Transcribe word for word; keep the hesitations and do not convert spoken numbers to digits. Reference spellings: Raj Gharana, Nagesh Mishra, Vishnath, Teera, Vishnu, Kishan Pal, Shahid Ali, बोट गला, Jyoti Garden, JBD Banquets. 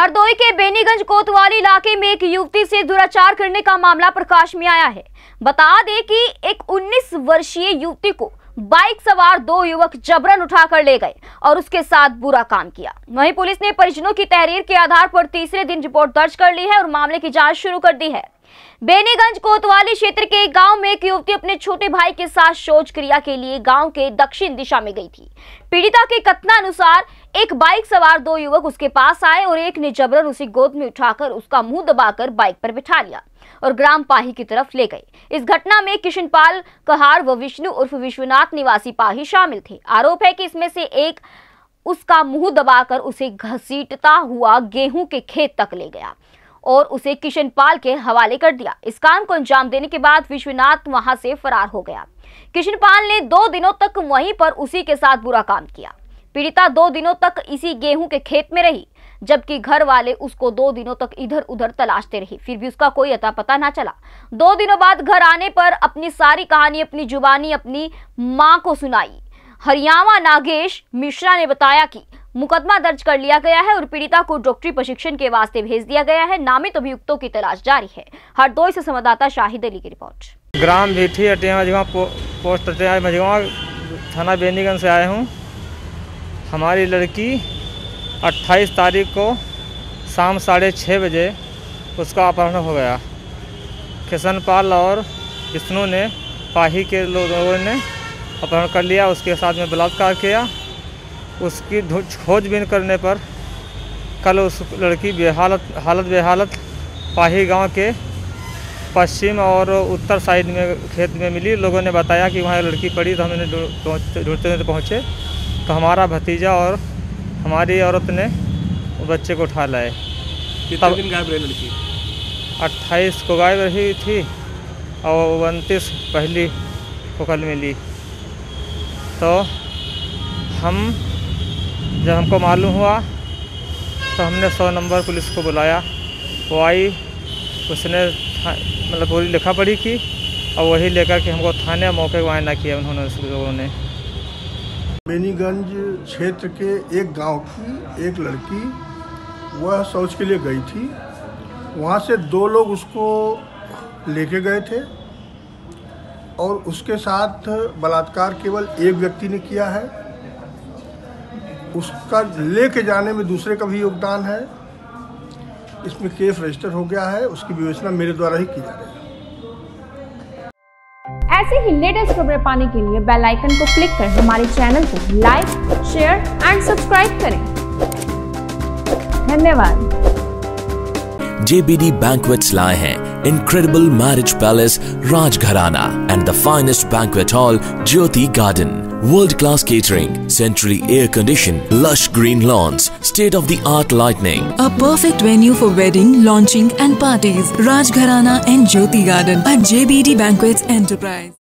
हरदोई के बेनीगंज कोतवाली इलाके में एक युवती से दुराचार करने का मामला प्रकाश में आया है। बता दें कि एक उन्नीस वर्षीय युवती को बाइक सवार दो युवक जबरन उठाकर ले गए और उसके साथ बुरा काम किया। वहीं पुलिस ने परिजनों की तहरीर के आधार पर तीसरे दिन रिपोर्ट दर्ज कर ली है और मामले की जांच शुरू कर दी है। बेनीगंज कोतवाली क्षेत्र के एक गांव में एक युवती अपने छोटे भाई के साथ शौच क्रिया के लिए गांव के दक्षिण दिशा में गई थी। पीड़िता के कथनानुसार एक बाइक सवार दो युवक उसके पास आए और एक ने जबरन उसे गोद में उठाकर उसका मुंह दबाकर बाइक पर बिठा लिया और ग्राम पाही की तरफ ले गए। इस घटना में किशन पाल कहार व विष्णु उर्फ विश्वनाथ निवासी पाही शामिल थे। आरोप है कि इसमें से एक उसका मुंह दबाकर उसे घसीटता हुआ गेहूं के खेत तक ले गया और उसे किशन पाल के हवाले कर दिया। इस काम को अंजाम देने के बाद विश्वनाथ वहां से फरार हो गया। किशन पाल ने दो दिनों तक वहीं पर उसी के साथ बुरा काम किया। पीड़िता दो दिनों तक इसी गेहूं के खेत में रही, जबकि घर वाले उसको दो दिनों तक इधर उधर तलाशते रहे, फिर भी उसका कोई अता पता ना चला। दो दिनों बाद घर आने पर अपनी सारी कहानी अपनी जुबानी अपनी मां को सुनाई। हरियाणा नागेश मिश्रा ने बताया कि मुकदमा दर्ज कर लिया गया है और पीड़िता को डॉक्टरी प्रशिक्षण के वास्ते भेज दिया गया है। नामित अभियुक्तों की तलाश जारी है। हरदोई से संवाददाता शाहिद अली की रिपोर्ट। ग्राम भीठी अटिया पोस्ट अटिया मझगांव थाना बेनीगंज से आए हूँ। हमारी लड़की अट्ठाईस तारीख को शाम साढ़े छः बजे उसका अपहरण हो गया। किशन पाल और विष्णु ने पाही के लोगों ने अपहरण कर लिया, उसके साथ में बलात्कार किया। उसकी खोजबीन करने पर कल उस लड़की बेहालत हालत बेहालत पाही गांव के पश्चिम और उत्तर साइड में खेत में मिली। लोगों ने बताया कि वहाँ लड़की पड़ी, तो हमने ढूंढते ढूंढते पहुँचे तो हमारा भतीजा और हमारी औरत ने बच्चे को उठा लाए। कितने दिन गायब रही लड़की? अट्ठाईस को गायब रही थी और उनतीस पहली को कल मिली। तो हम जब हमको मालूम हुआ तो हमने सौ नंबर पुलिस को बुलाया। वो आई, उसने मतलब पूरी लिखा पढ़ी की और वही लेकर के हमको थाने मौके पर आना किया उन्होंने लोगों ने। बेनीगंज क्षेत्र के एक गांव की एक लड़की वह शौच के लिए गई थी। वहां से दो लोग उसको लेके गए थे और उसके साथ बलात्कार केवल एक व्यक्ति ने किया है। उसका लेके जाने में दूसरे का भी योगदान है। इसमें केस रजिस्टर हो गया है, उसकी विवेचना मेरे द्वारा ही की जा रही है। ऐसे ही लेटेस्ट खबरें पाने के लिए बेल आइकन को क्लिक कर हमारे चैनल को लाइक शेयर एंड सब्सक्राइब करें। धन्यवाद। J B D Banquets लाए हैं Incredible Marriage Palace Raj Gharana and the finest banquet hall Jyoti Garden. World-class catering, centrally air-conditioned, lush green lawns, state-of-the-art lighting. A perfect venue for wedding, launching and parties. Raj Gharana and Jyoti Garden at J B D Banquets Enterprise.